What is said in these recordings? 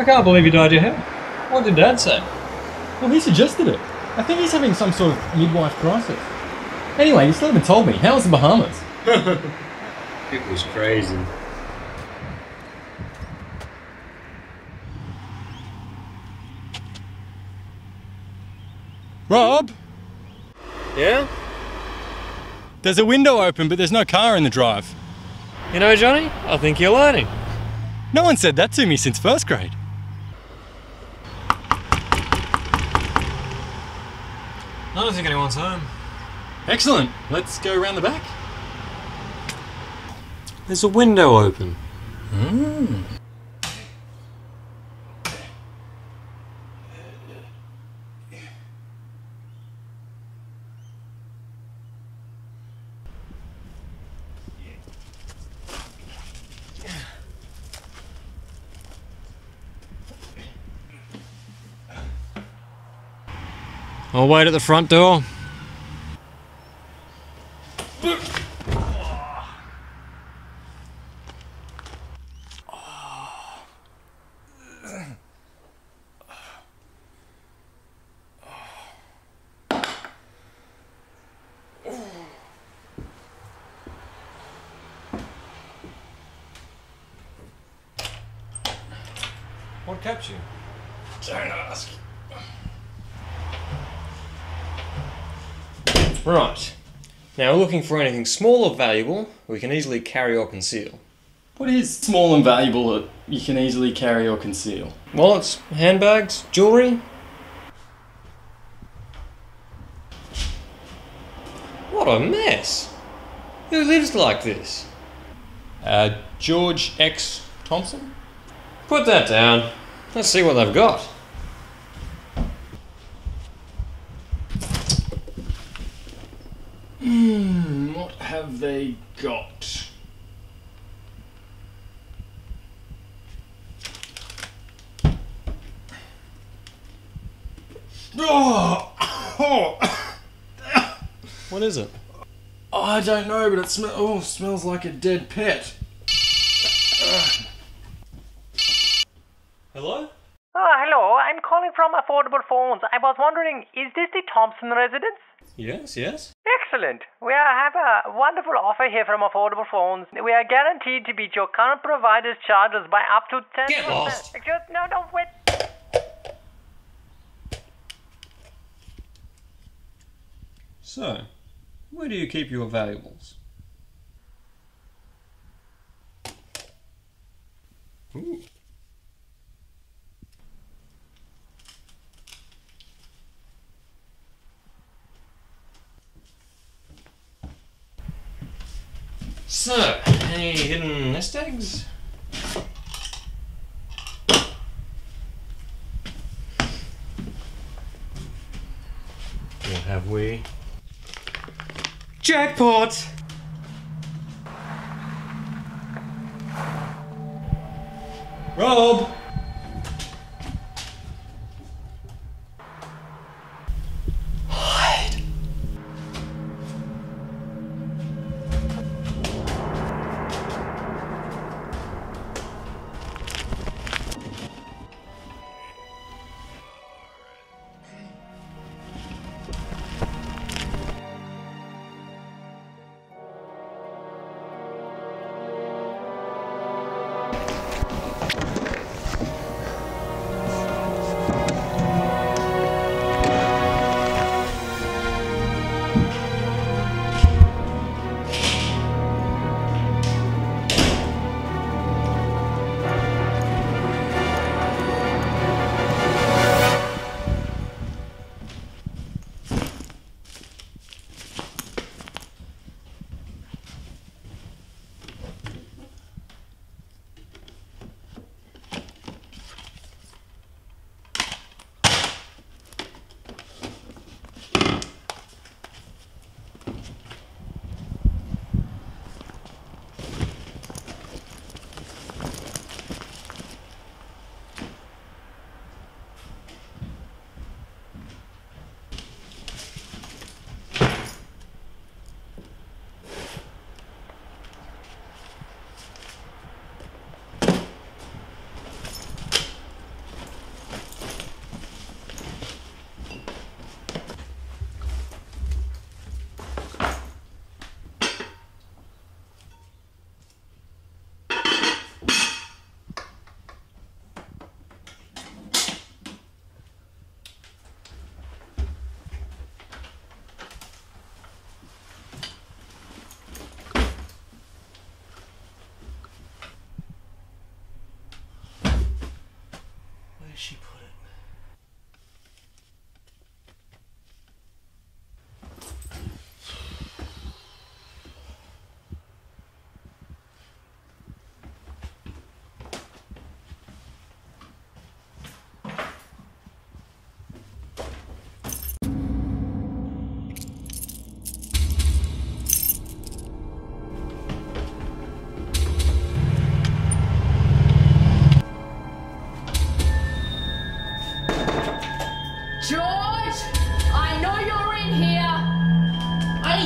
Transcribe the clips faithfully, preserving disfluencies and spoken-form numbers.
I can't believe you dyed your hair. What did Dad say? Well, he suggested it. I think he's having some sort of midwife crisis. Anyway, you still haven't told me. How was the Bahamas? It was crazy. Rob? Yeah? There's a window open, but there's no car in the drive. You know, Johnny, I think you're learning. No one said that to me since first grade. I don't think anyone's home. Excellent. Let's go around the back. There's a window open. Mm. I'll wait at the front door. What kept you? Don't ask. Right, now we're looking for anything small or valuable we can easily carry or conceal. What is small and valuable that you can easily carry or conceal? Wallets, handbags, jewellery. What a mess! Who lives like this? Uh, George X. Thompson? Put that down. Let's see what they've got. Hmm, what have they got? Oh, oh. What is it? Oh, I don't know, but it smells. Oh, smells like a dead pet. Hello? Oh, hello. I'm calling from Affordable Phones. I was wondering, is this the Thompson residence? Yes, yes. Excellent. We have a wonderful offer here from Affordable Phones. We are guaranteed to beat your current provider's charges by up to ten percent. Get lost. Excuse, no, don't wait. So, where do you keep your valuables? Ooh. So, any hidden nest eggs? What have we? Jackpot! Rob!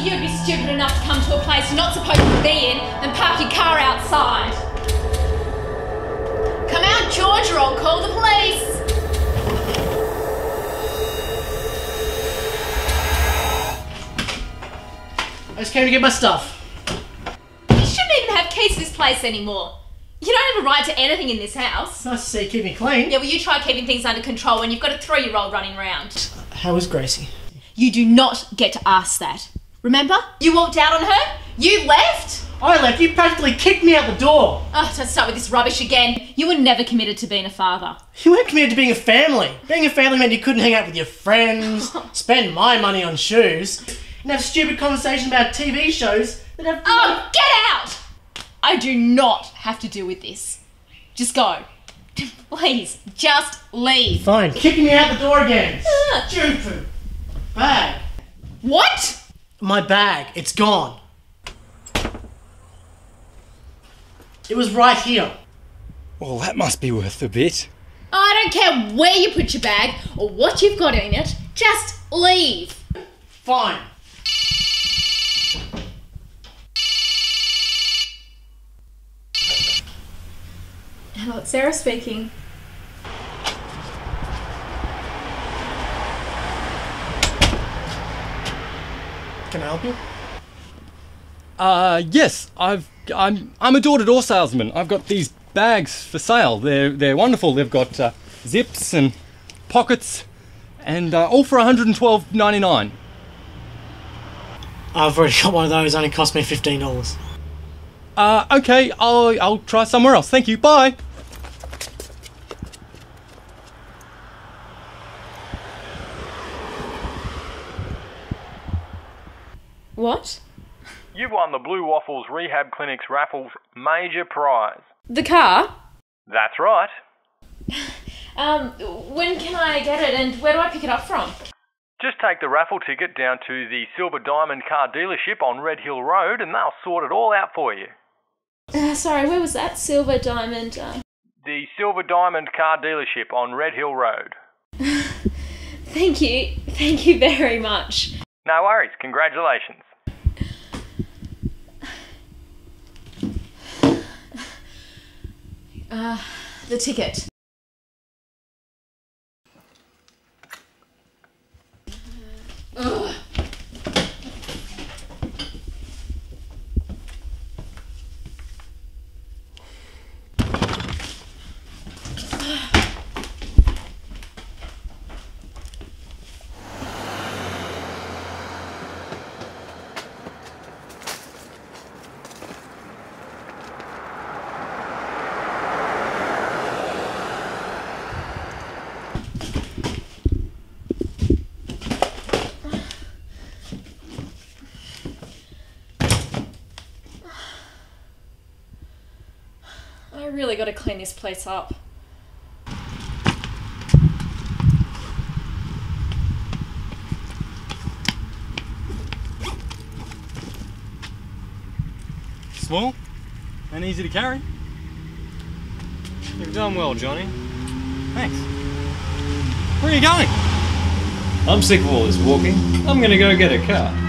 you'd be stupid enough to come to a place you're not supposed to be in and park your car outside. Come out, George, or I'll call the police. I just came to get my stuff. You shouldn't even have keys to this place anymore. You don't have a right to anything in this house. Nice to see you keeping clean. Yeah, well, you try keeping things under control when you've got a three-year-old running around. How is Gracie? You do not get to ask that. Remember? You walked out on her. You left. I left. You practically kicked me out the door. Oh, don't start with this rubbish again. You were never committed to being a father. You weren't committed to being a family. Being a family meant you couldn't hang out with your friends, spend my money on shoes, and have stupid conversations about T V shows that have... Oh, get out! I do not have to deal with this. Just go. Please, just leave. Fine. Kicking me out the door again. Stupid. Bag. What? My bag. It's gone. It was right here. Well, that must be worth a bit. Oh, I don't care where you put your bag or what you've got in it. Just leave. Fine. Hello, it's Sarah speaking. Can I help you? Uh, yes. I've I'm I'm a door-to-door salesman. I've got these bags for sale. They're they're wonderful. They've got uh, zips and pockets, and uh, all for one hundred twelve ninety-nine. I've already got one of those. It only cost me fifteen dollars. Uh, okay. I'll I'll try somewhere else. Thank you. Bye. What? You won the Blue Waffles Rehab Clinic's raffles major prize. The car? That's right. um, when can I get it and where do I pick it up from? Just take the raffle ticket down to the Silver Diamond Car Dealership on Red Hill Road and they'll sort it all out for you. Uh, sorry, where was that? Silver Diamond? Uh... The Silver Diamond Car Dealership on Red Hill Road. Thank you. Thank you very much. No worries. Congratulations. Uh, the ticket. Ugh. I really got to clean this place up. Small and easy to carry. You've done well, Johnny. Thanks. Where are you going? I'm sick of all this walking. I'm gonna go get a car.